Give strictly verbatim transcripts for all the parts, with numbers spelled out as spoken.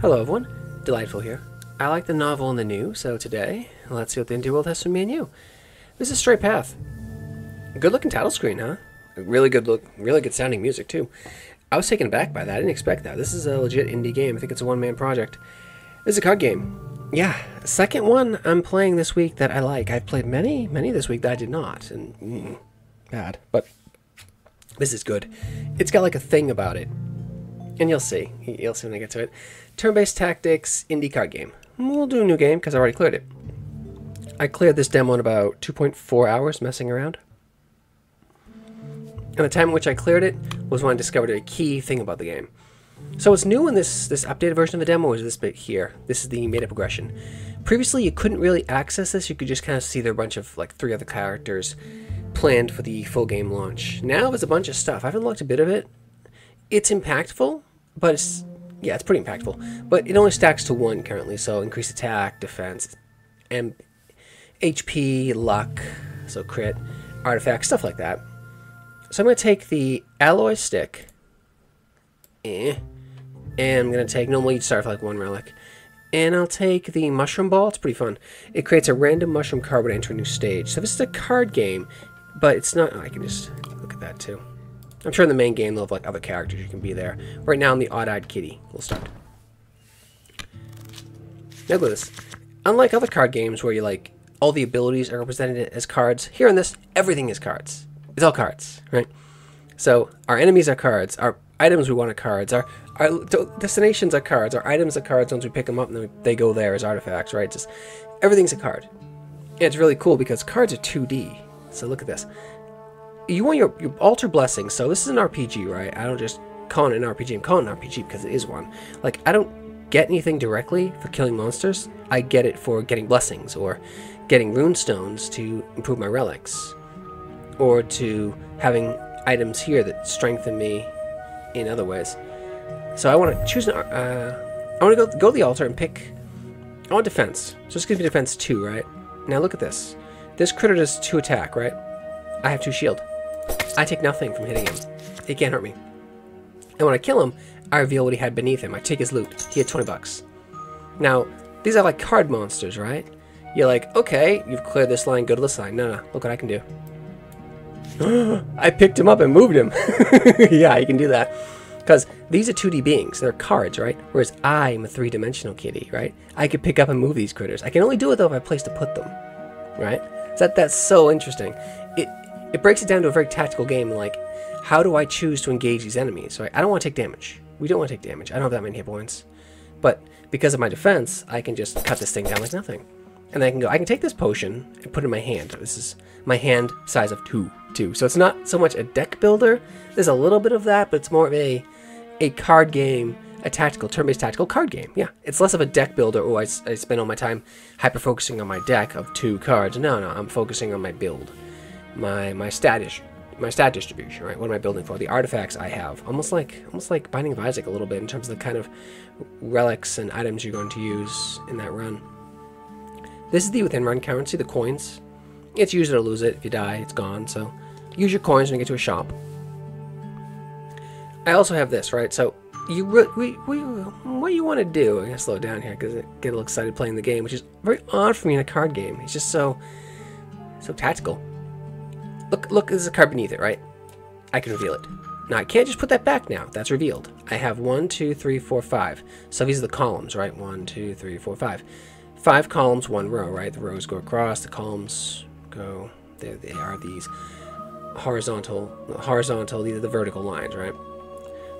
Hello everyone, Delightful here. I like the novel and the new, so today, let's see what the indie world has for me and you. This is Stray Path. Good looking title screen, huh? Really good look, really good sounding music too. I was taken aback by that, I didn't expect that. This is a legit indie game, I think it's a one man project. This is a card game. Yeah, second one I'm playing this week that I like. I've played many, many this week that I did not, and mm, bad, but this is good. It's got like a thing about it. And you'll see. You'll see when I get to it. Turn-based tactics, indie card game. We'll do a new game because I already cleared it. I cleared this demo in about two point four hours messing around. And the time in which I cleared it was when I discovered a key thing about the game. So what's new in this, this updated version of the demo is this bit here. This is the meta progression. Previously, you couldn't really access this. You could just kind of see there were a bunch of like three other characters planned for the full game launch. Now there's a bunch of stuff. I've unlocked a bit of it. It's impactful, but it's, yeah, it's pretty impactful. But it only stacks to one currently, so increased attack, defense, and H P, luck, so crit, artifacts, stuff like that. So I'm going to take the alloy stick, eh, and I'm going to take, normally you'd start with like one relic, and I'll take the mushroom ball. It's pretty fun. It creates a random mushroom card when I enter a new stage. So this is a card game, but it's not, oh, I can just look at that too. I'm sure in the main game they'll have like other characters you can be there. Right now I'm the odd-eyed kitty. We'll start. Now look at this. Unlike other card games where you like all the abilities are represented as cards, here in this everything is cards. It's all cards, right? So our enemies are cards. Our items we want are cards. Our our destinations are cards. Our items are cards. Once we pick them up, and then they go there as artifacts, right? Just everything's a card. And it's really cool because cards are two D. So look at this. You want your, your altar blessing, so this is an R P G, right? I don't just call it an R P G. I'm calling it an R P G because it is one. Like, I don't get anything directly for killing monsters. I get it for getting blessings or getting rune stones to improve my relics or to having items here that strengthen me in other ways. So I want to choose an... Uh, I want to go, go to the altar and pick... I want defense. So this gives me defense two, right? Now look at this. This critter does two attack, right? I have two shield. I take nothing from hitting him. He can't hurt me. And when I kill him, I reveal what he had beneath him. I take his loot. He had twenty bucks. Now, these are like card monsters, right? You're like, okay, you've cleared this line, go to this line. No, no, look what I can do. I picked him up and moved him. Yeah, you can do that. Because these are two D beings. They're cards, right? Whereas I'm a three-dimensional kitty, right? I could pick up and move these critters. I can only do it, though, if I have a place to put them, right? So that, that's so interesting. It... It breaks it down to a very tactical game, like, how do I choose to engage these enemies, right? I don't want to take damage. We don't want to take damage. I don't have that many hit points. But because of my defense, I can just cut this thing down like nothing. And then I can go, I can take this potion and put it in my hand. This is my hand size of two. two. So it's not so much a deck builder. There's a little bit of that, but it's more of a, a card game, a tactical, turn-based tactical card game. Yeah, it's less of a deck builder. Oh, I, I spend all my time hyper-focusing on my deck of two cards. No, no, I'm focusing on my build. My my stat is my stat distribution, right? What am I building for? The artifacts I have, almost like almost like Binding of Isaac a little bit in terms of the kind of relics and items you're going to use in that run. This is the within run currency, the coins. It's use it or lose it. If you die, it's gone. So use your coins when you get to a shop. I also have this, right? So you re we, we what you want to do? I'm gonna slow down here because I get a little excited playing the game, which is very odd for me in a card game. It's just so so tactical. Look, look, there's a card beneath it, right? I can reveal it. Now, I can't just put that back now. That's revealed. I have one, two, three, four, five. So these are the columns, right? One, two, three, four, five. Five columns, one row, right? The rows go across. The columns go... There they are, these horizontal... Horizontal, these are the vertical lines, right?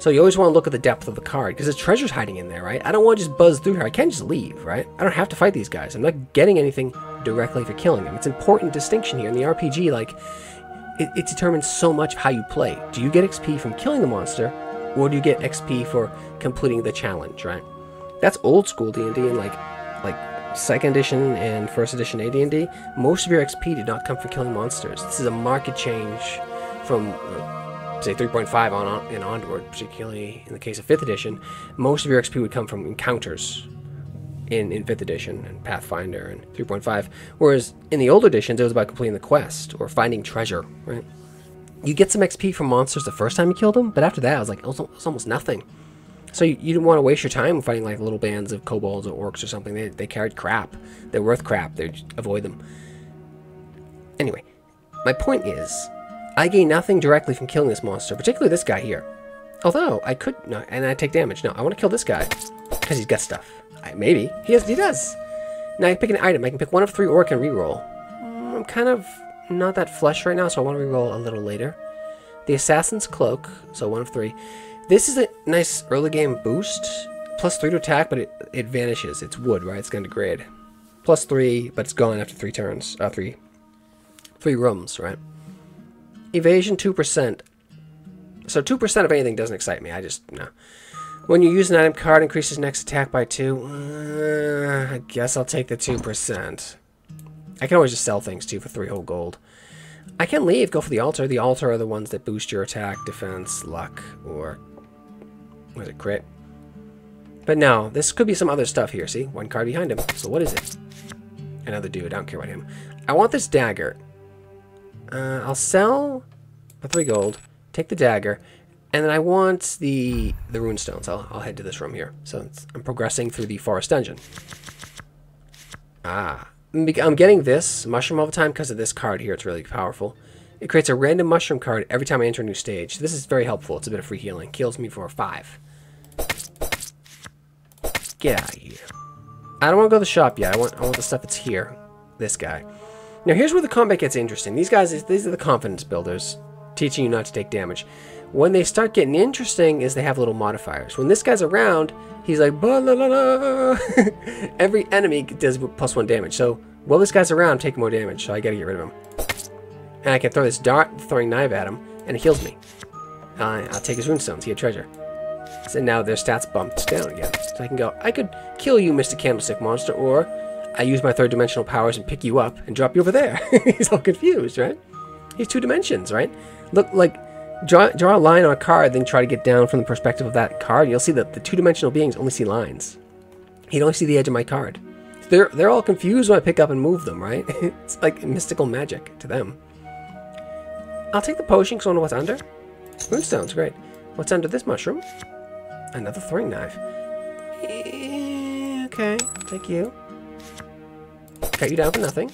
So you always want to look at the depth of the card, because the treasure's hiding in there, right? I don't want to just buzz through here. I can't just leave, right? I don't have to fight these guys. I'm not getting anything directly for killing them. It's an important distinction here in the R P G, like... It, it determines so much of how you play. Do you get X P from killing the monster, or do you get X P for completing the challenge, right? That's old school D and D, and like like second edition and first edition A D and D, most of your X P did not come from killing monsters. This is a market change from, uh, say, three point five on, on and onward, particularly in the case of fifth edition. Most of your X P would come from encounters in, in fifth edition and Pathfinder and three point five, whereas in the older editions it was about completing the quest or finding treasure, right? You get some X P from monsters the first time you kill them, but after that it was like, it was, it was almost nothing. So you, you didn't want to waste your time fighting like little bands of kobolds or orcs or something. They, they carried crap. They're worth crap. They'd avoid them. Anyway, my point is, I gain nothing directly from killing this monster, particularly this guy here. Although, I could... No, and I take damage. No, I want to kill this guy because he's got stuff. I, maybe. He has, he does. Now I pick an item. I can pick one of three or I can reroll. I'm kind of not that flush right now, so I want to reroll a little later. The Assassin's Cloak, so one of three. This is a nice early game boost. Plus three to attack, but it, it vanishes. It's wood, right? It's going to degrade. Plus three, but it's gone after three turns. Uh, three. Three rooms, right? Evasion two percent. So two percent of anything doesn't excite me. I just, no. When you use an item card, increases next attack by two. Uh, I guess I'll take the two percent. I can always just sell things, too, for three whole gold. I can leave, go for the altar. The altar are the ones that boost your attack, defense, luck, or... was it crit? But no, this could be some other stuff here, see? One card behind him. So what is it? Another dude, I don't care about him. I want this dagger. Uh, I'll sell for three gold, take the dagger, and then I want the the runestones. I'll, I'll head to this room here. So it's, I'm progressing through the forest dungeon. Ah. I'm getting this mushroom all the time because of this card here. It's really powerful. It creates a random mushroom card every time I enter a new stage. This is very helpful. It's a bit of free healing. Kills me for five. Get out of here. I don't want to go to the shop yet. I want, I want the stuff that's here. This guy. Now here's where the combat gets interesting. These guys, these are the confidence builders, teaching you not to take damage. When they start getting interesting is they have little modifiers. When this guy's around, he's like, blah, blah, blah, blah. Every enemy does plus one damage. So while this guy's around, I'm taking more damage, so I gotta get rid of him. And I can throw this dart, throwing knife at him, and it heals me. Uh, I'll take his runestones, he had treasure. So now their stats bumped down again. So I can go, I could kill you, Mister Candlestick Monster, or I use my third dimensional powers and pick you up and drop you over there. He's all confused, right? He's two dimensions, right? Look, like, draw, draw a line on a card, then try to get down from the perspective of that card. You'll see that the two-dimensional beings only see lines. He'd only see the edge of my card. They're, they're all confused when I pick up and move them, right? It's like mystical magic to them. I'll take the potion because I don't know what's under. Runestones, great. What's under this mushroom? Another throwing knife. E okay, thank you. Cut you down for nothing.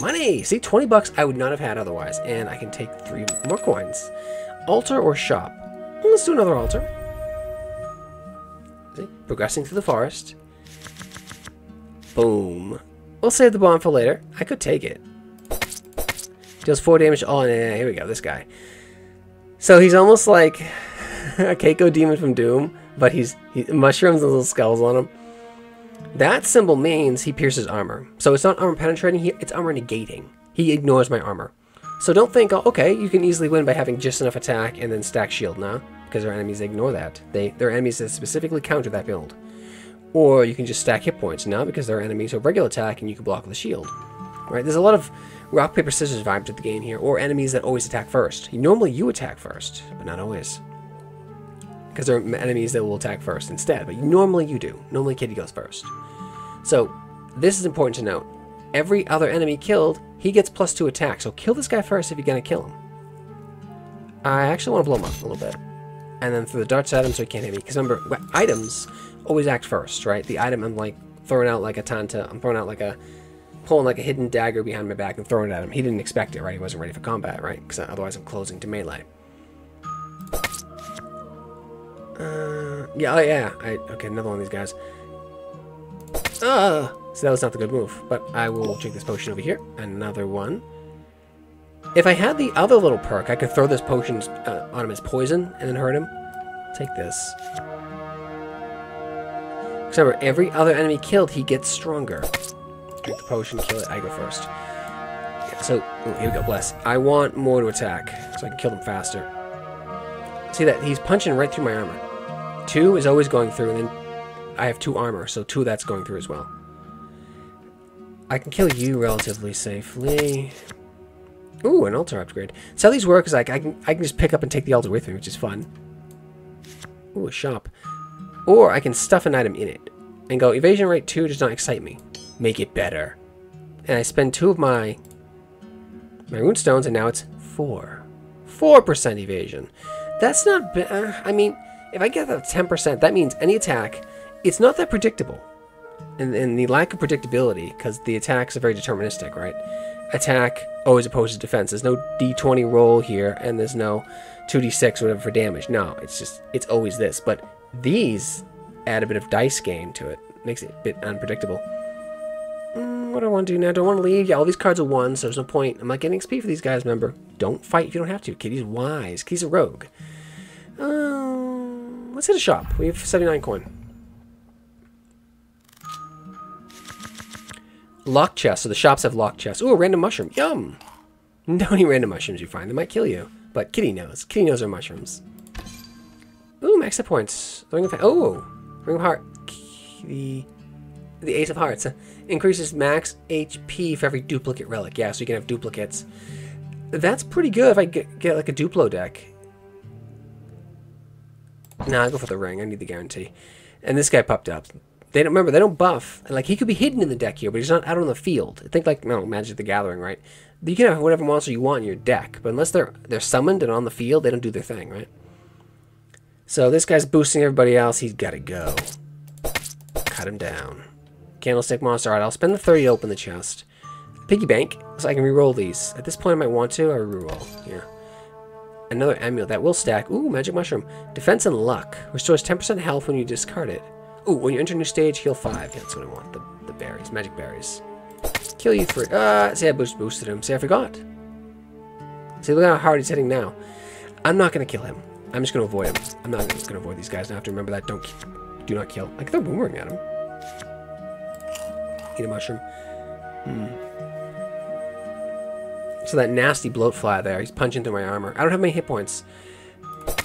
Money! See, twenty bucks I would not have had otherwise. And I can take three more coins. Altar or shop? Let's do another altar. See? Progressing through the forest. Boom. We'll save the bomb for later. I could take it. Deals four damage. Oh, yeah, here we go. This guy. So he's almost like a Caco demon from Doom, but he's he, mushrooms and little skulls on him. That symbol means he pierces armor. So it's not armor penetrating, he, it's armor negating. He ignores my armor. So don't think, oh, okay, you can easily win by having just enough attack and then stack shield now. Because our enemies ignore that. They, their enemies that specifically counter that build. Or you can just stack hit points now because their enemies have regular attack and you can block with a shield. Right? There's a lot of rock, paper, scissors vibe to the game here. Or enemies that always attack first. Normally you attack first, but not always. Because there are enemies that will attack first instead, but normally you do. Normally Kitty goes first. So this is important to note. Every other enemy killed, he gets plus two attack. So kill this guy first if you're gonna kill him. I actually want to blow him up a little bit, and then throw the darts at him so he can't hit me. Because remember, items always act first, right? The item I'm like throwing out like a taunt. I'm throwing out like a pulling like a hidden dagger behind my back and throwing it at him. He didn't expect it, right? He wasn't ready for combat, right? Because otherwise I'm closing to melee. Uh, yeah, oh yeah, I, okay, another one of these guys. Uh, so that was not the good move, but I will drink this potion over here. Another one. If I had the other little perk, I could throw this potion uh, on him as poison and then hurt him. Take this. Remember, every other enemy killed, he gets stronger. Drink the potion, kill it, I go first. Yeah, so, ooh, here we go, bless. I want more to attack, so I can kill them faster. See that? He's punching right through my armor. Two is always going through, and then I have two armor, so two that's going through as well. I can kill you relatively safely. Ooh, an altar upgrade. So how these work is like I can I can just pick up and take the altar with me, which is fun. Ooh, a shop. Or I can stuff an item in it and go evasion rate two does not excite me. Make it better. And I spend two of my my runestones, and now it's four, four percent evasion. That's not bad. I mean. if I get that ten percent, that means any attack, it's not that predictable. And, and the lack of predictability, because the attacks are very deterministic, right? Attack always opposes defense. There's no d twenty roll here, and there's no two d six or whatever for damage. No, it's just, it's always this. But these add a bit of dice game to it. Makes it a bit unpredictable. Mm, what do I want to do now? Do I want to leave? Yeah, all these cards are one, so there's no point. I'm not getting X P for these guys, remember. Don't fight if you don't have to. Kitty's wise. Kitty's a rogue. Um, let's hit a shop. We have seventy-nine coin. Lock chests, so the shops have lock chests. Ooh, a random mushroom. Yum! Don't eat random mushrooms you find. They might kill you. But Kitty knows. Kitty knows are mushrooms. Ooh, max hit points. Ring of, oh! Ring of Heart. The, the Ace of Hearts. Increases max H P for every duplicate relic. Yeah, so you can have duplicates. That's pretty good if I get, get like a Duplo deck. Nah, I'll go for the ring. I need the guarantee. And this guy popped up. They don't, remember, they don't buff. Like, he could be hidden in the deck here, but he's not out on the field. Think like, no, Magic the Gathering, right? You can have whatever monster you want in your deck, but unless they're they're summoned and on the field, they don't do their thing, right? So this guy's boosting everybody else. He's got to go. Cut him down. Candlestick monster. All right, I'll spend the thirty to open the chest. Piggy bank, so I can reroll these. At this point, I might want to. I reroll here. Another amulet. That will stack. Ooh, magic mushroom. Defense and luck. Restores ten percent health when you discard it. Ooh, when you enter a new stage, heal five. Yeah, that's what I want. The, the berries. Magic berries. Kill you for... Uh, see, I boost, boosted him. See, I forgot. See, look how hard he's hitting now. I'm not going to kill him. I'm just going to avoid him. I'm not just going to avoid these guys. Now I have to remember that. Don't... Do not kill. I can throw boomerang at him. Eat a mushroom. Hmm. So that nasty bloat fly there. He's punching through my armor. I don't have many hit points.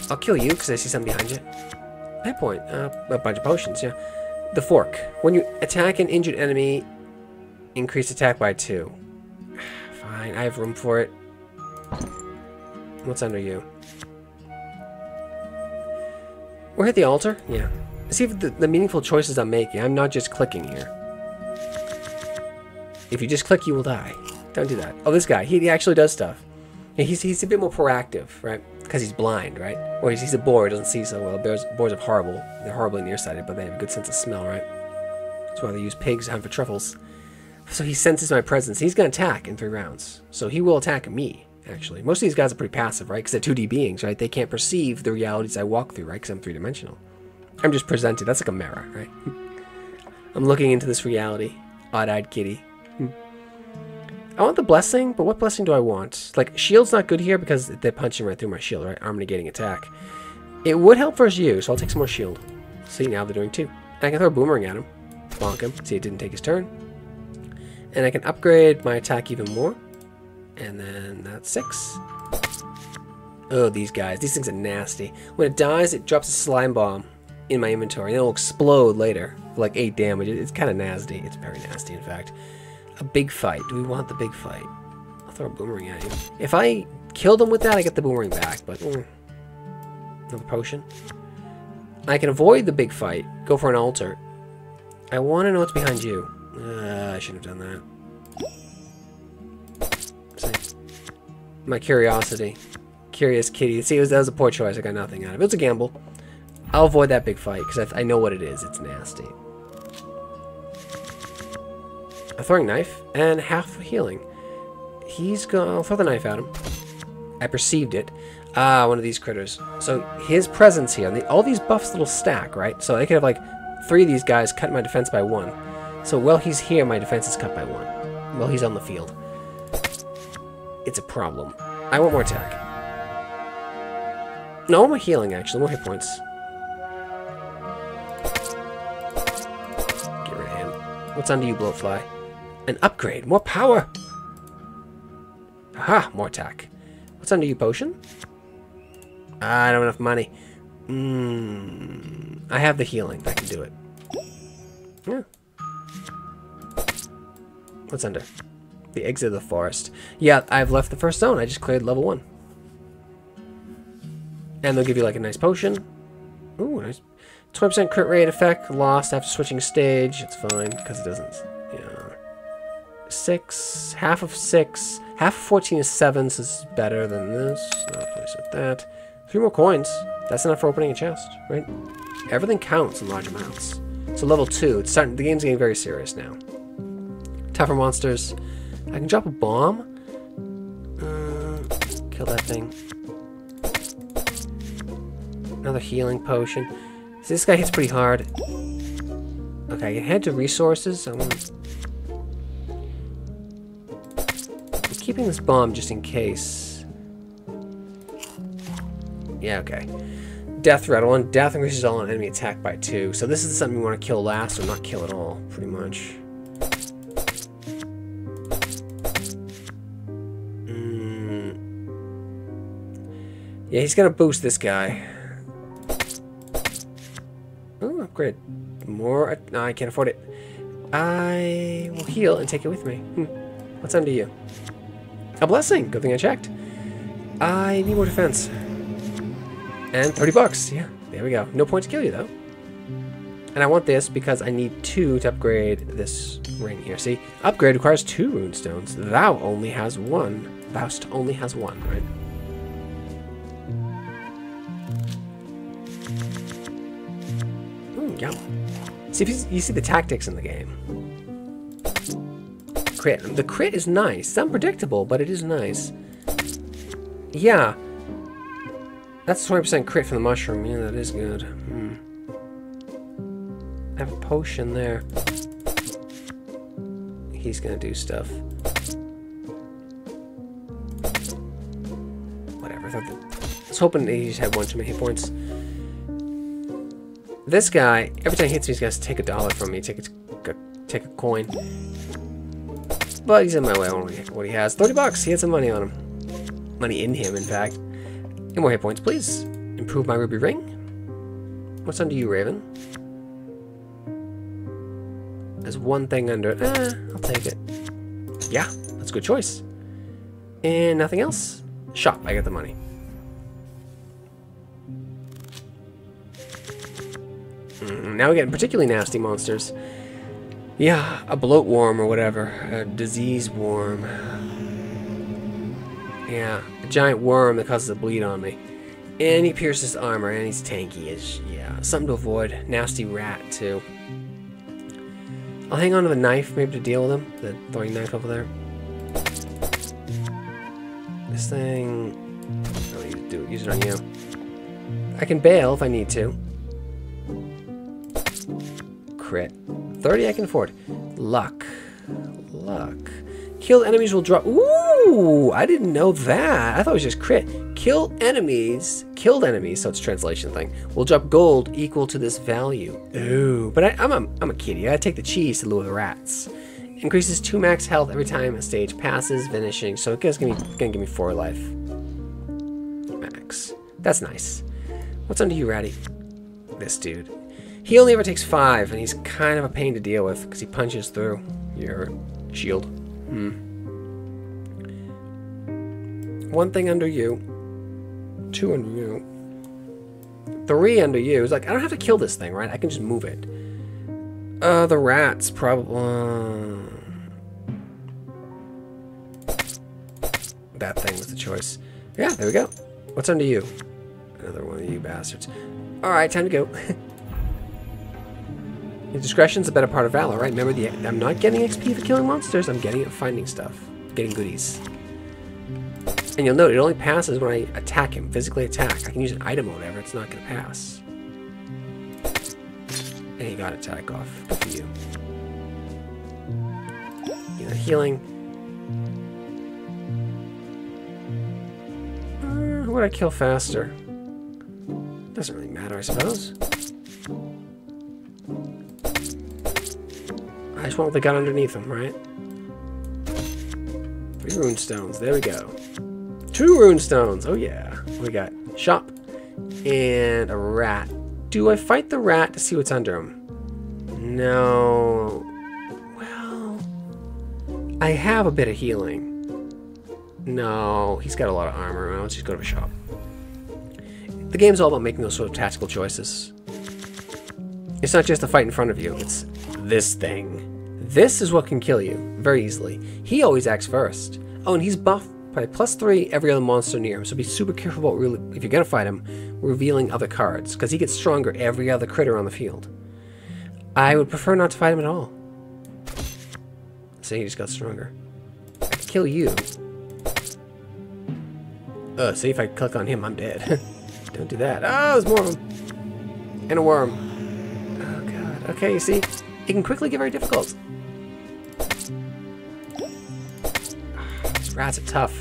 I'll kill you because I see something behind you. Hit point. Uh, a bunch of potions, yeah. The fork. When you attack an injured enemy, increase attack by two. Fine, I have room for it. What's under you? We're at the altar? Yeah. See if the, the meaningful choices I'm making. I'm not just clicking here. If you just click, you will die. Don't do that. Oh, this guy. He, he actually does stuff. He's, he's a bit more proactive, right? Because he's blind, right? Or he's, he's a boar, he doesn't see so well. Bears, boars are horrible. They're horribly nearsighted, but they have a good sense of smell, right? That's why they use pigs to hunt for truffles. So he senses my presence. He's going to attack in three rounds. So he will attack me, actually. Most of these guys are pretty passive, right? Because they're two D beings, right? They can't perceive the realities I walk through, right? Because I'm three-dimensional. I'm just presented. That's like a mirror, right? I'm looking into this reality. Odd-eyed kitty. I want the blessing, but what blessing do I want? Like, shield's not good here because they're punching right through my shield, right? I'm negating attack. It would help versus you, so I'll take some more shield. See, now they're doing two. And I can throw a boomerang at him. Bonk him. See, it didn't take his turn. And I can upgrade my attack even more. And then that's six. Oh, these guys. These things are nasty. When it dies, it drops a slime bomb in my inventory. And it'll explode later for like eight damage. It's kind of nasty. It's very nasty, in fact. A big fight. Do we want the big fight? I'll throw a boomerang at him. If I kill them with that, I get the boomerang back, but... Mm, another potion. I can avoid the big fight. Go for an altar. I want to know what's behind you. Uh, I shouldn't have done that. See? My curiosity. Curious kitty. See, it was, that was a poor choice. I got nothing out of it. It was a gamble. I'll avoid that big fight, because I, th I know what it is. It's nasty. A throwing knife and half healing. He's gonna. I'll throw the knife at him. I perceived it. Ah, one of these critters. So his presence here. And the, all these buffs that'll stack, right? So I could have like three of these guys cut my defense by one. So while he's here, my defense is cut by one. While he's on the field, it's a problem. I want more attack. No, more healing actually. More hit points. Get rid of him. What's under you, Blowfly? An upgrade. More power. Aha, more attack. What's under you, potion? I don't have enough money. Mmm. I have the healing. I can do it. Yeah. What's under? The exit of the forest. Yeah, I've left the first zone. I just cleared level one. And they'll give you like a nice potion. Ooh, nice. twenty percent crit rate effect. Lost after switching stage. It's fine because it doesn't... Six, half of six, half of fourteen is seven, so this is better than this. I'll place it at that. Three more coins. That's enough for opening a chest, right? Everything counts in large amounts. So level two, it's starting, the game's getting very serious now. Tougher monsters. I can drop a bomb. Uh, kill that thing. Another healing potion. See, this guy hits pretty hard. Okay, I can head to resources. I'm, gonna... I'm keeping this bomb just in case. Yeah, okay. Death rattle, and death increases all on enemy attack by two. So this is something we want to kill last or not kill at all, pretty much. Mm. Yeah, he's gonna boost this guy. Oh, great. More, no, I can't afford it. I will heal and take it with me. Hmm. What's under you? A blessing, good thing I checked. I need more defense. And thirty bucks, yeah, there we go. No point to kill you, though. And I want this because I need two to upgrade this ring here. See, upgrade requires two runestones. Thou only has one. Thoust only has one, right? Ooh, yum. See, if you, you see the tactics in the game. Crit. The crit is nice. It's unpredictable, but it is nice. Yeah. That's twenty percent crit from the mushroom. Yeah, that is good. Hmm. I have a potion there. He's gonna do stuff. Whatever. I was hoping he just had one too many hit points. This guy, every time he hits me, he's gonna take a dollar from me. Take a, take a coin. But he's in my way on what he has. thirty bucks. He had some money on him. Money in him, in fact. Any more hit points, please. Improve my ruby ring. What's under you, Raven? There's one thing under it. Ah, I'll take it. Yeah, that's a good choice. And nothing else? Shop, I get the money. Mm, now we're getting particularly nasty monsters. Yeah, a bloat worm or whatever. A disease worm. Yeah. Giant worm that causes a bleed on me, and he pierces armor, and he's tanky as yeah. Something to avoid. Nasty rat too. I'll hang on to the knife maybe to deal with him. The throwing knife over there. This thing. I don't need to do it. Use it on you. I can bail if I need to. Crit. thirty I can afford. Luck. Luck. Killed enemies will drop. Ooh, I didn't know that. I thought it was just crit. Kill enemies. Killed enemies, so it's a translation thing. Will drop gold equal to this value. Ooh, but I, I'm, a, I'm a kitty. I take the cheese in lieu of the rats. Increases two max health every time a stage passes, vanishing. So it gives me, gonna give me four life. Max. That's nice. What's under you, Ratty? This dude. He only ever takes five, and he's kind of a pain to deal with because he punches through your shield. Hmm. One thing under you. Two under you. Three under you. It's like, I don't have to kill this thing, right? I can just move it. Uh, the rats probably... Uh... That thing was the choice. Yeah, there we go. What's under you? Another one of you bastards. Alright, time to go. Your discretion's a better part of valor, right? Remember, the I'm not getting X P for killing monsters. I'm getting it for finding stuff. Getting goodies. And you'll note it only passes when I attack him. Physically attack. I can use an item or whatever. It's not going to pass. And he got attack off. Good for you. You know, healing. Uh, who would I kill faster? Doesn't really matter, I suppose. I just want what they got underneath them, right? Three runestones. There we go. Two runestones. Oh, yeah. We got shop and a rat. Do I fight the rat to see what's under him? No. Well, I have a bit of healing. No, he's got a lot of armor. Let's just go to a shop. The game's all about making those sort of tactical choices. It's not just the fight in front of you. It's this thing. This is what can kill you very easily. He always acts first. Oh, and he's buff by plus three every other monster near him, so be super careful about really, if you're going to fight him, revealing other cards, because he gets stronger every other critter on the field. I would prefer not to fight him at all. See, he just got stronger. Kill you. Ugh, see, if I click on him, I'm dead. Don't do that. Oh, there's more of them. And a worm. Oh, God. Okay, you see, it can quickly get very difficult. Rats are tough.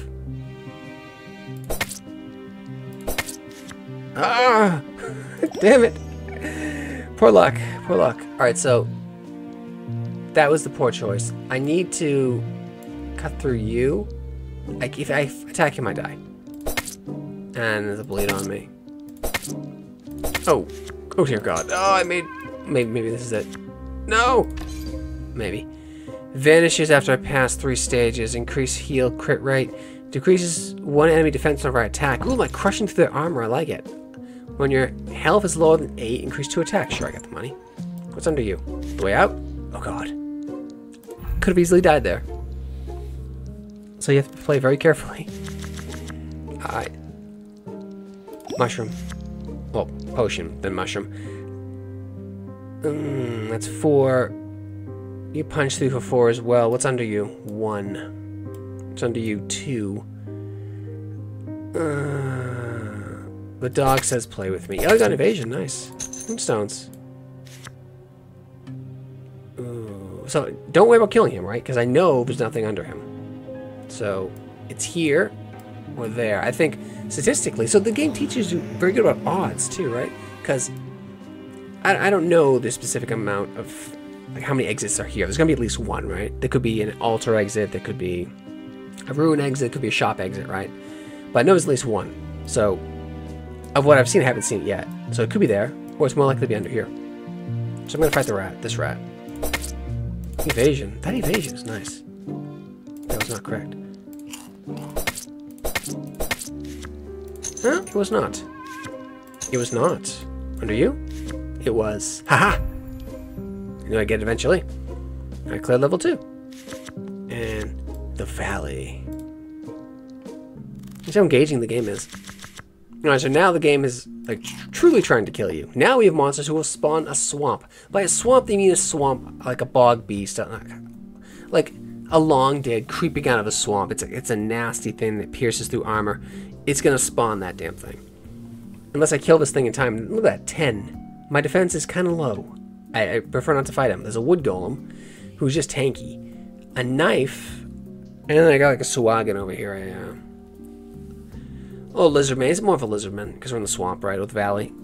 Ah! Damn it! Poor luck. Poor luck. Alright, so that was the poor choice. I need to cut through you. I, if I attack him, I die. And there's a bleed on me. Oh. Oh dear God. Oh, I made... Maybe, maybe this is it. No! Maybe. Vanishes after I pass three stages. Increase heal crit rate. Decreases one enemy defense over attack. Ooh, like crushing through their armor. I like it. When your health is lower than eight, increase two attack. Sure, I got the money. What's under you? The way out? Oh, God. Could have easily died there. So you have to play very carefully. I... Mushroom. Well, potion, then mushroom. Mm, that's four... You punch through for four as well. What's under you? One. What's under you? Two. Uh, the dog says play with me. Oh, I got evasion. Nice. Moonstones. Ooh. So don't worry about killing him, right? Because I know there's nothing under him. So it's here or there. I think statistically. So the game teaches you very good about odds too, right? Because I, I don't know the specific amount of... Like, how many exits are here? There's gonna be at least one, right? There could be an altar exit, there could be a ruin exit, there could be a shop exit, right? But I know there's at least one. So, of what I've seen, I haven't seen it yet. So it could be there, or it's more likely to be under here. So I'm gonna fight the rat, this rat. Evasion. That evasion is nice. That was not correct. Huh? It was not. It was not. Under you? It was. Haha! You know, I get it eventually. I cleared level two. And the valley. That's how engaging the game is. Alright, so now the game is like tr truly trying to kill you. Now we have monsters who will spawn a swamp. By a swamp, they mean a swamp like a bog beast. Like a long dead creeping out of a swamp. It's a, it's a nasty thing that pierces through armor. It's going to spawn that damn thing. Unless I kill this thing in time. Look at that, ten. My defense is kind of low. I prefer not to fight him. There's a wood golem who's just tanky. A knife. And then I got like a swaggin over here. I, uh... Oh, lizard man. It's more of a lizard man because we're in the swamp, right? With the valley.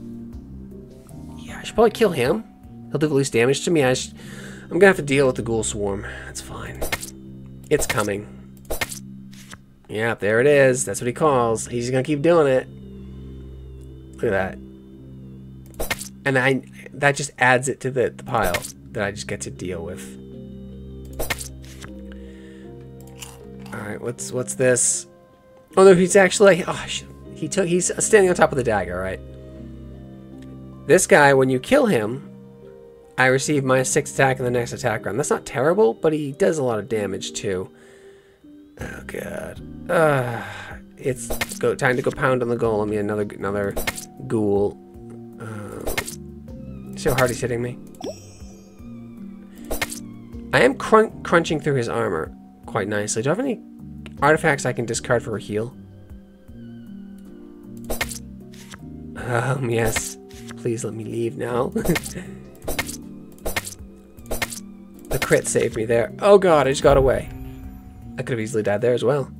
Yeah, I should probably kill him. He'll do the least damage to me. I should... I'm going to have to deal with the ghoul swarm. That's fine. It's coming. Yeah, there it is. That's what he calls. He's going to keep doing it. Look at that. And I... That just adds it to the, the pile that I just get to deal with. Alright, what's what's this? Oh no, he's actually... Oh, he took, he's standing on top of the dagger, right? This guy, when you kill him, I receive my sixth attack in the next attack round. That's not terrible, but he does a lot of damage too. Oh God. Uh, it's go, time to go pound on the golem. Yeah, another, another ghoul. See how hard he's hitting me? I am crun crunching through his armor quite nicely. Do I have any artifacts I can discard for a heal? Um, yes. Please let me leave now. The crit saved me there. Oh God, I just got away. I could have easily died there as well.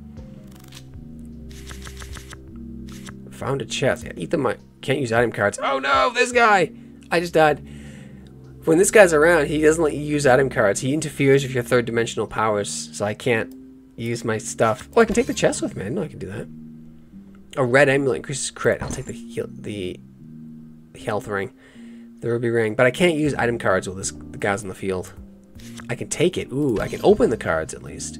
Found a chest. Yeah, eat them. I can't use item cards. Oh no, this guy! I just died. When this guy's around, he doesn't let you use item cards. He interferes with your third dimensional powers, so I can't use my stuff. Oh, I can take the chest with me. I know I can do that. A red amulet increases crit. I'll take the heal, the health ring, the ruby ring. But I can't use item cards with this the guys on the field. I can take it. Ooh, I can open the cards at least.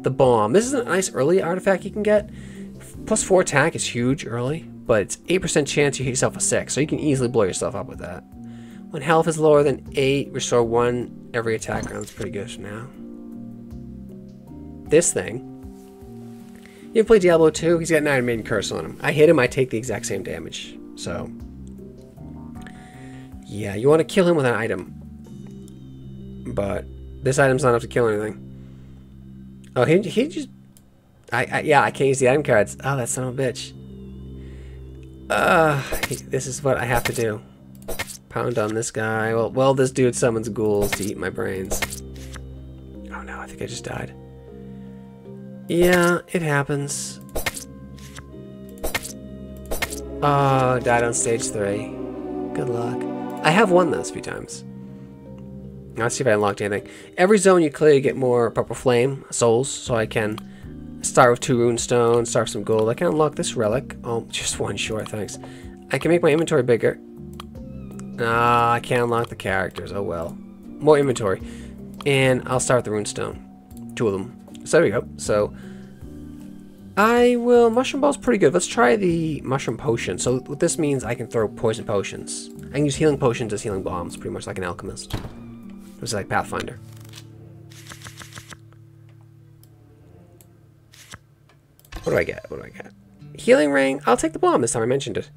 The bomb. This is a nice early artifact you can get. Plus four attack is huge early. But it's eight percent chance you hit yourself a six, so you can easily blow yourself up with that. When health is lower than eight, restore one every attack round. That's pretty good for now. This thing You play Diablo two, he's got nine main curse on him. I hit him, I take the exact same damage. So, yeah, you want to kill him with an item. But this item's not enough to kill anything. Oh, he, he just... I, I Yeah, I can't use the item cards. Oh, that son of a bitch. Uh, this is what I have to do. Pound on this guy. Well, well, this dude summons ghouls to eat my brains. Oh no, I think I just died. Yeah, it happens. Oh, died on stage three. Good luck. I have won those few times. Let's see if I unlocked anything. Every zone you clear, you get more purple flame souls, so I can start with two rune stones, start with some gold. I can unlock this relic. Oh, just one short, thanks. I can make my inventory bigger. Ah, uh, I can't unlock the characters. Oh well. More inventory. And I'll start with the rune stone. Two of them. So there we go. So I will... Mushroom Ball's pretty good. Let's try the Mushroom Potion. So what this means, I can throw poison potions. I can use healing potions as healing bombs, pretty much like an alchemist. It was like Pathfinder. What do I get? What do I get? Healing ring. I'll take the bomb this time. I mentioned it.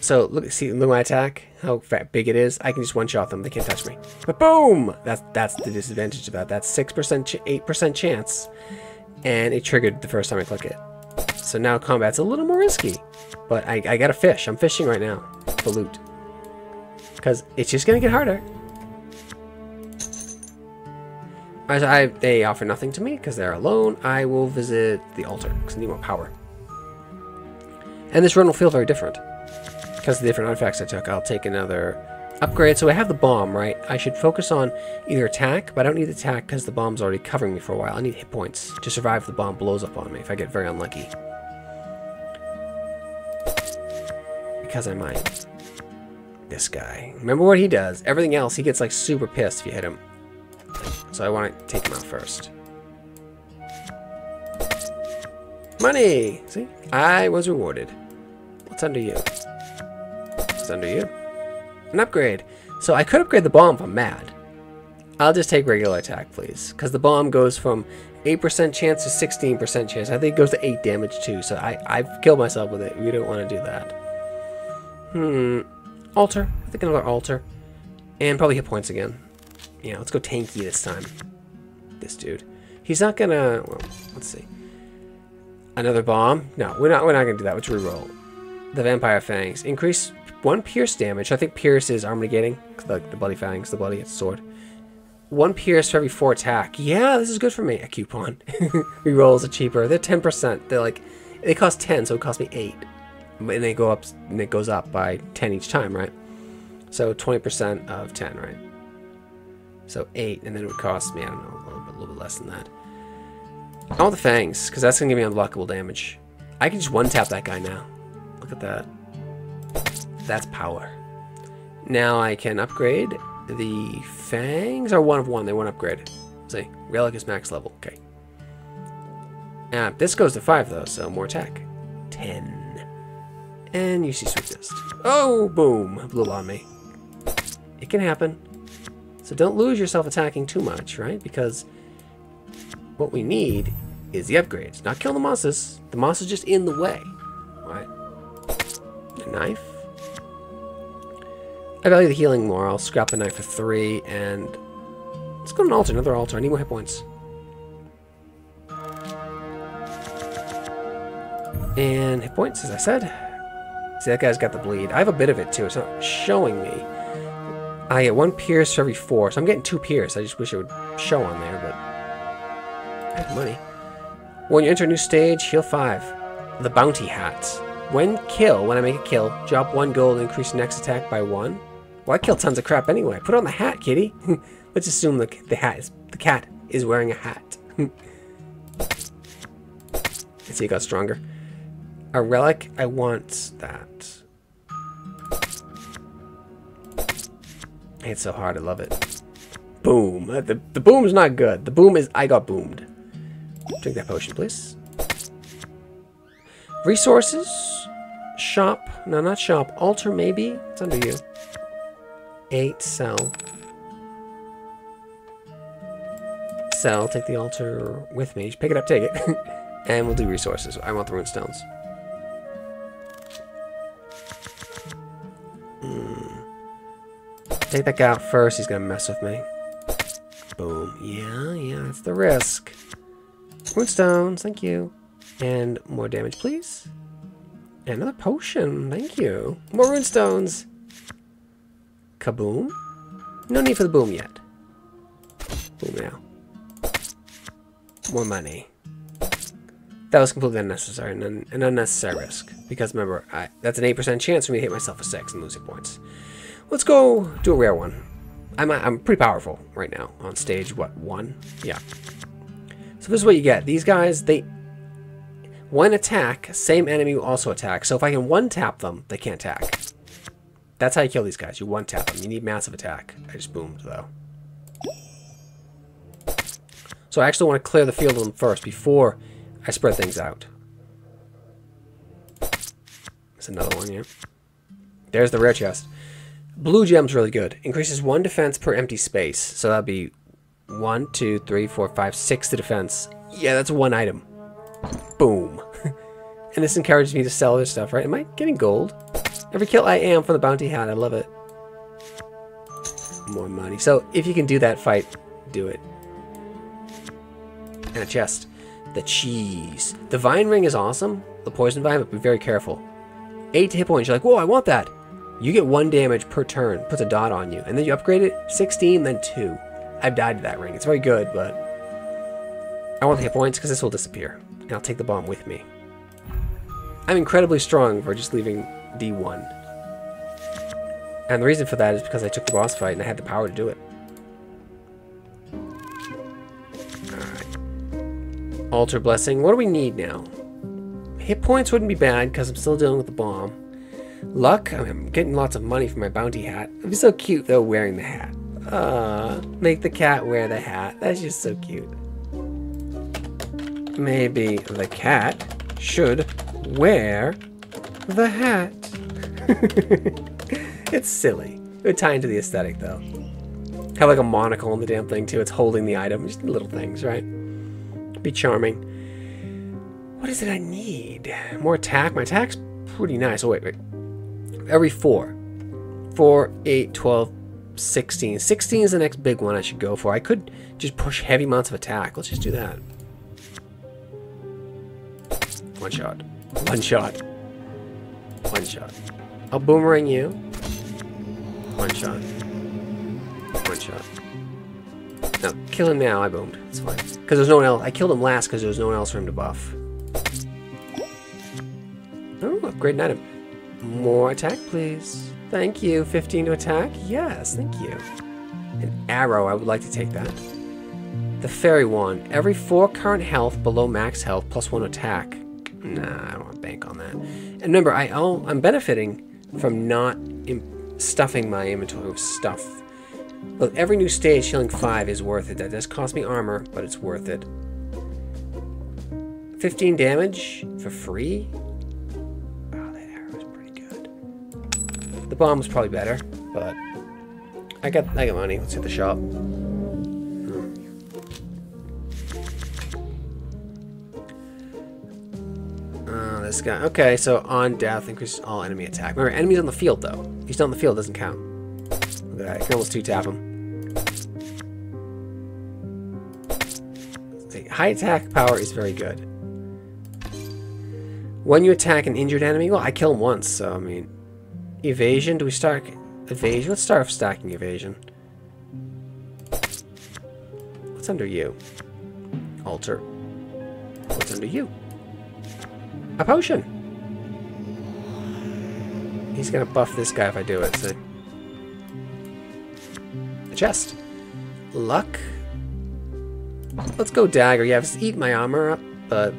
So look, see, look at my attack. How fat big it is. I can just one-shot them. They can't touch me. But boom! That's that's the disadvantage of that. That's six percent, ch eight percent chance, and it triggered the first time I click it. So now combat's a little more risky. But I I got a fish. I'm fishing right now for loot. Because it's just gonna get harder. As I, they offer nothing to me because they're alone. I will visit the altar because I need more power. And this run will feel very different because of the different artifacts I took. I'll take another upgrade. So I have the bomb, right? I should focus on either attack, but I don't need attack because the bomb's already covering me for a while. I need hit points to survive if the bomb blows up on me if I get very unlucky. Because I might. This guy. Remember what he does. Everything else, he gets like super pissed if you hit him. So I want to take him out first. Money! See? I was rewarded. What's under you? What's under you? An upgrade. So I could upgrade the bomb if I'm mad. I'll just take regular attack, please. Because the bomb goes from eight percent chance to sixteen percent chance. I think it goes to eight damage, too. So I, I've killed myself with it. We don't want to do that. Hmm. Altar. I think another altar. And probably hit points again. Yeah, let's go tanky this time. This dude, he's not gonna. Well, let's see. Another bomb? No, we're not. We're not gonna do that. Let's reroll. The vampire fangs increase one pierce damage. I think pierce is armor-negating. Like the bloody fangs, the bloody it's sword. One pierce for every four attack. Yeah, this is good for me. A coupon. Rerolls are cheaper. They're ten percent. They're like they cost ten, so it cost me eight, and they go up. And it goes up by ten each time, right? So twenty percent of ten, right? So eight, and then it would cost me, I don't know, a little bit, a little bit less than that. I want the fangs, because that's going to give me unblockable damage. I can just one-tap that guy now. Look at that. That's power. Now I can upgrade. The fangs are one of one. They won't upgrade. See, relic is max level. Okay. Uh, this goes to five, though, so more attack. ten. And you see sweet dust. Oh, boom. Blew on me. It can happen. So don't lose yourself attacking too much, right? Because what we need is the upgrades. Not kill the monsters. The monster's just in the way. Right? A knife. I value the healing more. I'll scrap the knife for three and let's go to an altar, another altar. I need more hit points. And hit points, as I said. See, that guy's got the bleed. I have a bit of it too. It's not showing me. I get one pierce for every four, so I'm getting two pierce. I just wish it would show on there, but I have money. When you enter a new stage, heal five. The bounty hats. When kill, when I make a kill, drop one gold and increase next attack by one. Well, I kill tons of crap anyway. Put on the hat, kitty. Let's assume the the hat is the cat is wearing a hat. Let's see, it got stronger. A relic. I want that. It's so hard, I love it. Boom. The, the boom's not good. The boom is I got boomed. Drink that potion, please. Resources. Shop. No, not shop. Altar, maybe. It's under you. Eight. Sell. Sell. Take the altar with me. Just pick it up, take it. And we'll do resources. I want the rune stones. Mm. Take that guy out first. He's going to mess with me. Boom. Yeah, yeah, that's the risk. Rune stones, thank you. And more damage, please. And another potion, thank you. More rune stones. Kaboom. No need for the boom yet. Boom now. More money. That was completely unnecessary and un an unnecessary risk. Because remember, I, that's an eight percent chance for me to hit myself with six and losing points. Let's go do a rare one. I'm, I'm pretty powerful right now. On stage, what, one? Yeah. So this is what you get. These guys, they... One attack, same enemy will also attack. So if I can one-tap them, they can't attack. That's how you kill these guys. You one-tap them. You need massive attack. I just boomed, though. So I actually want to clear the field of them first before... I spread things out. There's another one here. There's the rare chest. Blue gem's really good. Increases one defense per empty space. So that'd be one, two, three, four, five, six to defense. Yeah, that's one item. Boom. And this encourages me to sell this stuff, right? Am I getting gold? Every kill I am from the bounty hat. I love it. More money. So if you can do that fight, do it. And a chest. The cheese. The vine ring is awesome. The poison vine, but be very careful. Eight hit points. You're like, whoa, I want that. You get one damage per turn. Puts a dot on you. And then you upgrade it. sixteen, then two. I've died to that ring. It's very good, but... I want the hit points because this will disappear. And I'll take the bomb with me. I'm incredibly strong for just leaving D one. And the reason for that is because I took the boss fight and I had the power to do it. Altar Blessing. What do we need now? Hit points wouldn't be bad because I'm still dealing with the bomb. Luck. I mean, I'm getting lots of money for my bounty hat. It'd be so cute though wearing the hat. Uh, make the cat wear the hat. That's just so cute. Maybe the cat should wear the hat. It's silly. It would tie into the aesthetic though. Have like a monocle on the damn thing too. It's holding the item. Just little things, right? Be charming. What is it I need? More attack? My attack's pretty nice. Oh, wait, wait. Every four. four, eight, twelve, sixteen. sixteen is the next big one I should go for. I could just push heavy amounts of attack. Let's just do that. One shot. One shot. One shot. I'll boomerang you. One shot. One shot. No, kill him now. I boomed. It's fine. Because there's no one else. I killed him last because there was no one else for him to buff. Oh, upgrade an item. More attack, please. Thank you. fifteen to attack? Yes, thank you. An arrow. I would like to take that. The fairy wand. Every four current health below max health plus one attack. Nah, I don't want to bank on that. And remember, I, I'll, I'm benefiting from not im- stuffing my inventory with stuff. Look, every new stage healing five is worth it. That does cost me armor, but it's worth it. fifteen damage for free? Oh, that arrow was pretty good. The bomb was probably better, but I got I got money. Let's hit the shop. Hmm. Uh, this guy. Okay, so on death increases all enemy attack. Remember, enemies on the field though. If he's not on the field, doesn't count. I can almost two-tap him. See, high attack power is very good. When you attack an injured enemy, well, I kill him once, so, I mean... Evasion, do we start... Evasion? Let's start stacking evasion. What's under you? Altar. What's under you? A potion! He's gonna buff this guy if I do it, so... Chest. Luck. Let's go dagger. Yeah, just eat my armor up, but...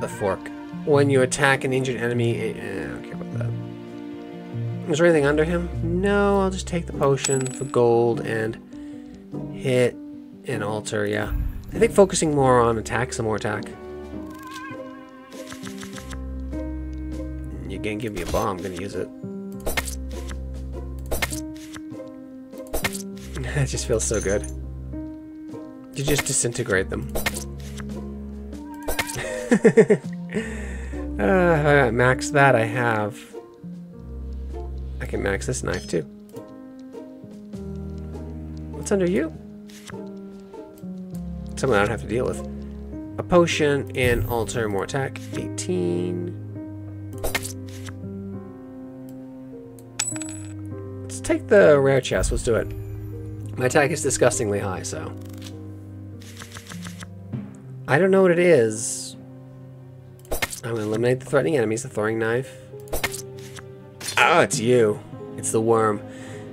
The fork. When you attack an injured enemy... Eh, I don't care about that. Is there anything under him? No, I'll just take the potion for gold and hit an altar, yeah. I think focusing more on attack, some more attack. You're gonna give me a bomb, I'm gonna use it. That just feels so good. You just disintegrate them. uh, if I don't max that, I have... I can max this knife too. What's under you? Something I don't have to deal with. A potion and alter more attack. eighteen. Let's take the rare chest. Let's do it. My attack is disgustingly high, so. I don't know what it is. I'm gonna eliminate the threatening enemies, the throwing knife. Oh, it's you. It's the worm.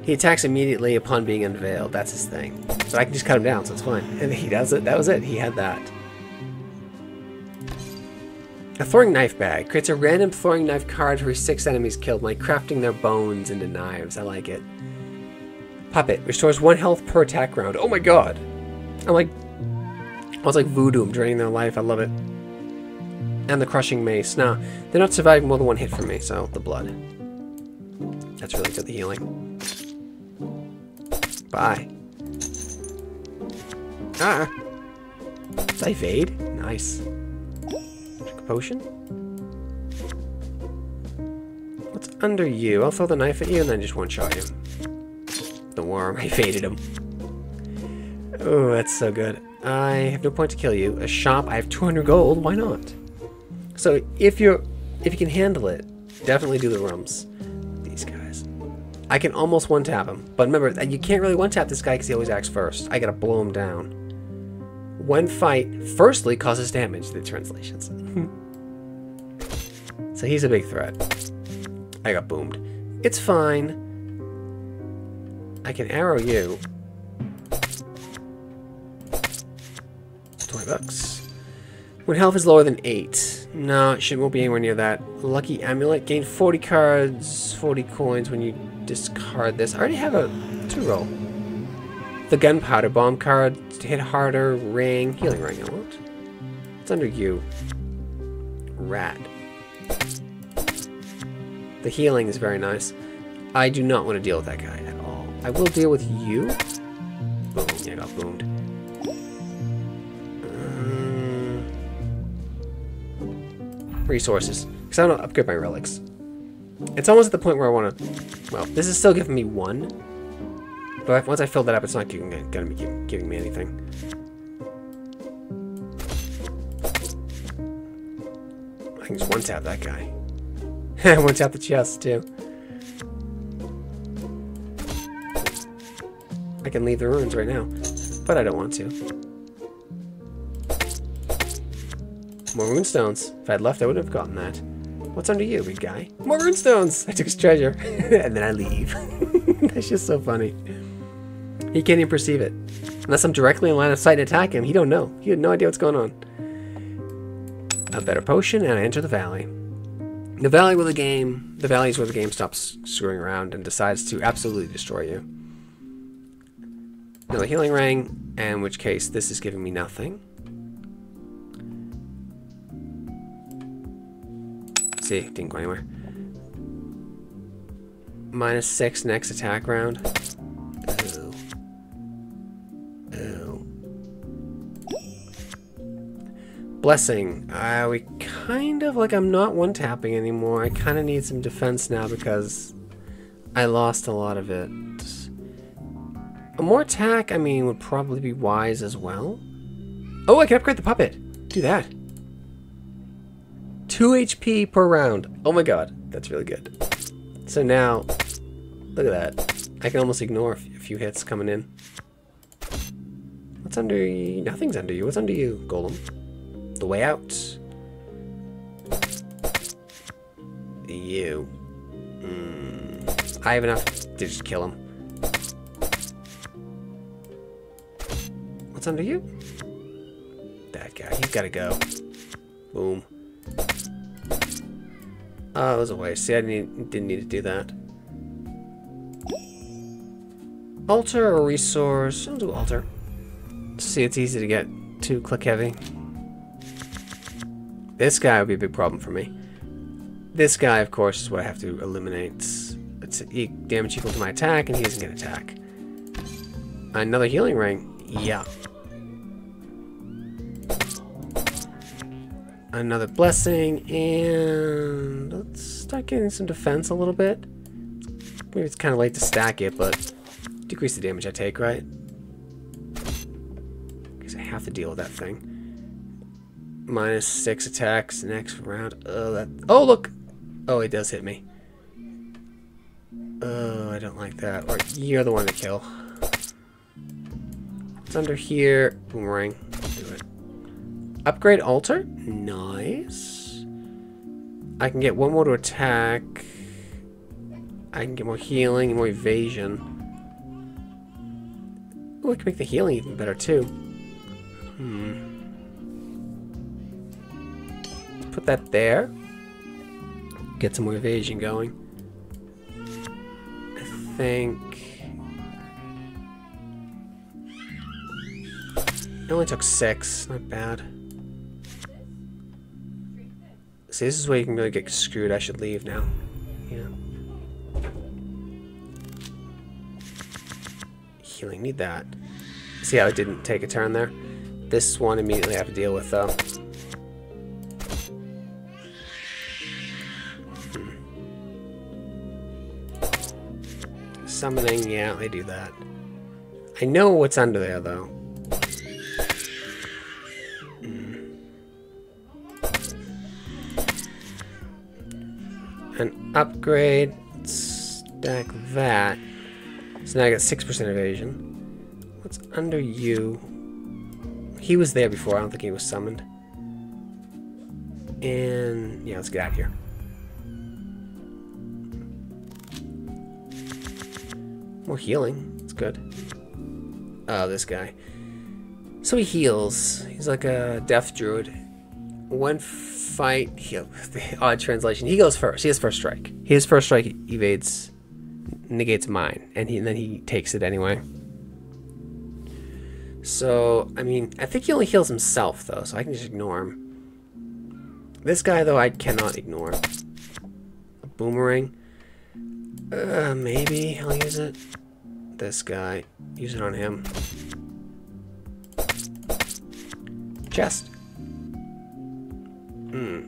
He attacks immediately upon being unveiled. That's his thing. So I can just cut him down, so it's fine. And he does it. That was it. He had that. A throwing knife bag. Creates a random throwing knife card for six enemies killed, like crafting their bones into knives. I like it. Puppet. Restores one health per attack round. Oh my god. I'm like... I was like voodoo. I'm draining their life. I love it. And the crushing mace. Now, they're not surviving more than one hit from me, so the blood. That's really good, the healing. Bye. Ah! Did I evade? Nice. Drink a potion? What's under you? I'll throw the knife at you and then just one-shot him. The worm. I evaded him. Oh, that's so good. I have no point to kill you. A shop. I have two hundred gold. Why not? So, if you're... If you can handle it, definitely do the rums. These guys. I can almost one-tap him. But remember, you can't really one-tap this guy because he always acts first. I gotta blow him down. One fight, firstly, causes damage. The translations. So, he's a big threat. I got boomed. It's fine. I can arrow you. twenty bucks. When health is lower than eight. No, it shouldn't, won't be anywhere near that. Lucky amulet. Gain forty cards, forty coins when you discard this. I already have a two roll. The gunpowder bomb card. Hit harder. Ring. Healing ring. I won't. It's under you. Rat. The healing is very nice. I do not want to deal with that guy at all. I will deal with you. Boom. Yeah, I got boomed. Resources, because I don't upgrade my relics. It's almost at the point where I want to... Well, this is still giving me one. But once I fill that up, it's not going to be giving, giving me anything. I can just one-tap that guy. I one-tap the chest, too. I can leave the ruins right now, but I don't want to. More runestones. If I had left, I would have gotten that. What's under you, big guy? More runestones! I took his treasure. And then I leave. That's just so funny. He can't even perceive it. Unless I'm directly in line of sight and attack him, he don't know. He had no idea what's going on. A better potion, and I enter the valley. The valley where the game... The valley is where the game stops screwing around and decides to absolutely destroy you. Another healing ring, in which case this is giving me nothing. See, didn't go anywhere. Minus six next attack round. Ew. Ew. Blessing. Uh, we kind of, like, I'm not one-tapping anymore. I kind of need some defense now because I lost a lot of it. A more attack, I mean, would probably be wise as well. Oh, I can upgrade the puppet. Do that. two H P per round. Oh my god, that's really good. So now, look at that. I can almost ignore a few hits coming in. What's under you? Nothing's under you. What's under you, Golem? The way out. You. Mm. I have enough to just kill him. What's under you? That guy. He's gotta go. Boom. Oh, it was a waste. See, I didn't, didn't need to do that. Altar or resource? I'll do altar. See, it's easy to get too click heavy. This guy would be a big problem for me. This guy, of course, is what I have to eliminate. It's damage equal to my attack, and he doesn't get attack. Another healing ring. Yeah. another blessing, and let's start getting some defense a little bit. Maybe it's kind of late to stack it, but decrease the damage I take, right? Because I have to deal with that thing. Minus six attacks next round. Oh, that. Oh, look. Oh, it does hit me. Oh, I don't like that. Or you're the one to kill. It's under here. Boomerang. Do it. Upgrade altar. Nice. I can get one more to attack. I can get more healing and more evasion. Oh, I can make the healing even better too. Hmm. Put that there. Get some more evasion going. I think it only took six. Not bad. See, this is where you can really get screwed. I should leave now. Yeah. Healing. Need that. See how it didn't take a turn there? This one immediately I have to deal with though. Summoning, yeah, I do that. I know what's under there, though. Mm. An upgrade. Stack that. So now I got six percent evasion. What's under you? He was there before. I don't think he was summoned. And yeah, let's get out of here. More healing. It's good. Oh, this guy. So he heals. He's like a death druid. One fight heal. The odd translation. He goes first. He has first strike. His first strike evades, negates mine, and, he, and then he takes it anyway. So I mean, I think he only heals himself though, so I can just ignore him. This guy though, I cannot ignore. A boomerang. Uh, maybe I'll use it. This guy. Use it on him. Chest. Hmm.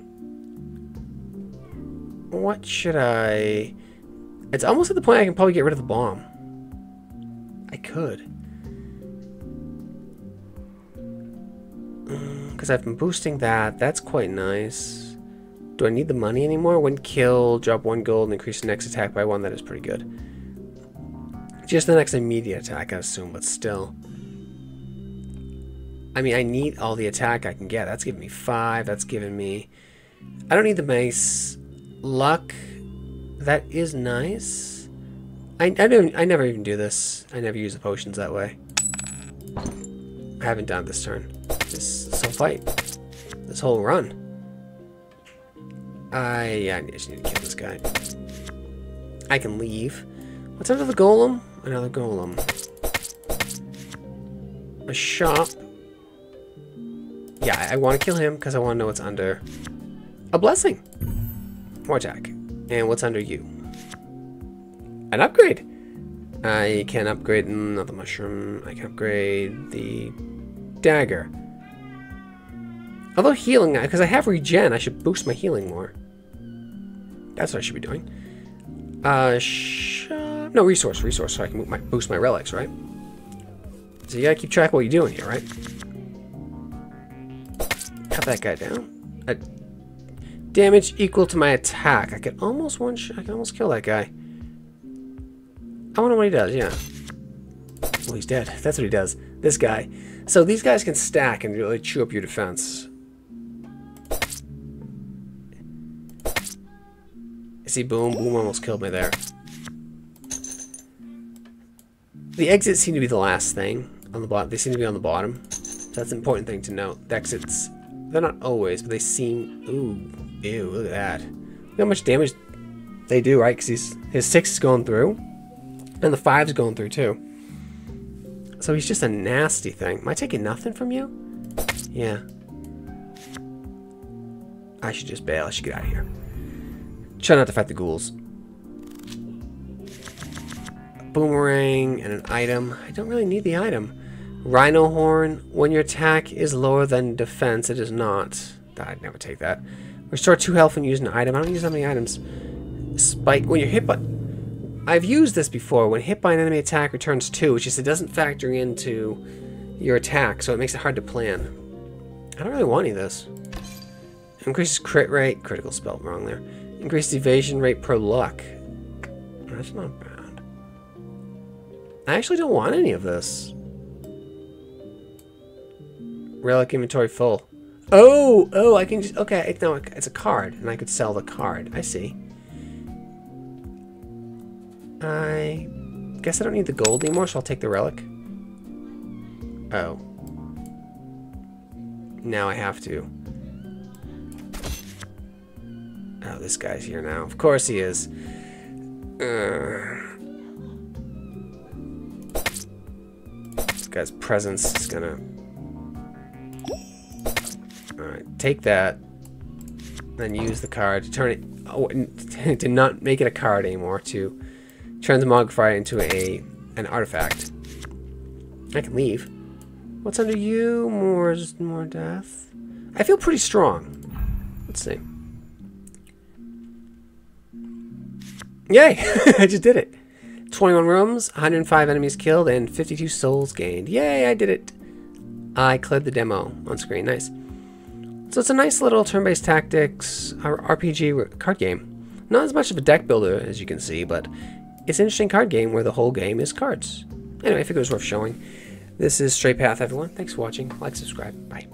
What should I... It's almost at the point I can probably get rid of the bomb. I could. Because I've been boosting that. That's quite nice. Do I need the money anymore? When kill, drop one gold and increase the next attack by one. That is pretty good. Just the next immediate attack, I assume, but still. I mean, I need all the attack I can get. That's giving me five. That's giving me... I don't need the mace. Luck. That is nice. I, I, don't, I never even do this. I never use the potions that way. I haven't done this turn. This, this whole fight. This whole run. I, yeah, I just need to kill this guy. I can leave. What's under the golem? Another golem. A shop. Yeah, I, I want to kill him because I want to know what's under. A blessing. More attack. And what's under you? An upgrade. I can upgrade another mushroom. I can upgrade the dagger. Although healing, because I have regen, I should boost my healing more. That's what I should be doing. Uh, sh no, resource, resource, so I can move my, boost my relics, right? So you gotta keep track of what you're doing here, right? Cut that guy down. Uh, damage equal to my attack. I could almost one shot, I can almost kill that guy. I wonder what he does, yeah. Well, he's dead. That's what he does. This guy. So these guys can stack and really chew up your defense. See, boom, boom almost killed me there. The exits seem to be the last thing on the bottom. They seem to be on the bottom. So that's an important thing to note. The exits, they're not always, but they seem... Ooh, ew, look at that. Look how much damage they do, right? Because his six is going through, and the five is going through too. So he's just a nasty thing. Am I taking nothing from you? Yeah. I should just bail. I should get out of here. Try not to fight the ghouls. A boomerang and an item. I don't really need the item. Rhino horn. When your attack is lower than defense, it is not. I'd never take that. Restore two health when you use an item. I don't use that many items. Spike when you're hit by... I've used this before. When hit by an enemy attack, returns two. It's just it doesn't factor into your attack, so it makes it hard to plan. I don't really want any of this. Increases crit rate. Critical spelled wrong there. Increased evasion rate per luck. That's not bad. I actually don't want any of this. Relic inventory full. Oh! Oh, I can just... Okay, no, it's a card, and I could sell the card. I see. I guess I don't need the gold anymore, so I'll take the relic. Oh. Now I have to. Oh, this guy's here now. Of course he is. Uh, this guy's presence is gonna... Alright, take that. Then use the card to turn it... Oh, to not make it a card anymore, to transmogrify it into a an artifact. I can leave. What's under you? More, more death. I feel pretty strong. Let's see. Yay! I just did it. twenty-one rooms, one hundred five enemies killed, and fifty-two souls gained. Yay, I did it. I cleared the demo on screen. Nice. So it's a nice little turn-based tactics R P G card game. Not as much of a deck builder, as you can see, but it's an interesting card game where the whole game is cards. Anyway, I figured it was worth showing. This is Stray Path, everyone. Thanks for watching. Like, subscribe. Bye.